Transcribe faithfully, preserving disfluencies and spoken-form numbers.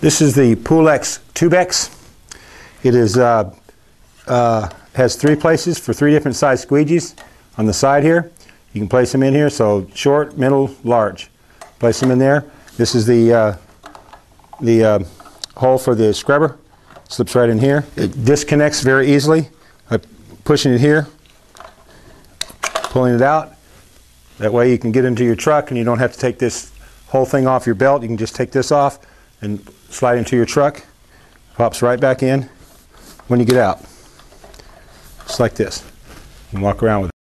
This is the Pulex Tubex. It is, uh, uh, has three places for three different size squeegees on the side here. You can place them in here, so short, middle, large. Place them in there. This is the, uh, the uh, hole for the scrubber. Slips right in here. It disconnects very easily. I'm pushing it here, pulling it out. That way you can get into your truck and you don't have to take this whole thing off your belt. You can just take this off and slide into your truck. Pops right back in when you get out. Just like this. You can walk around with it.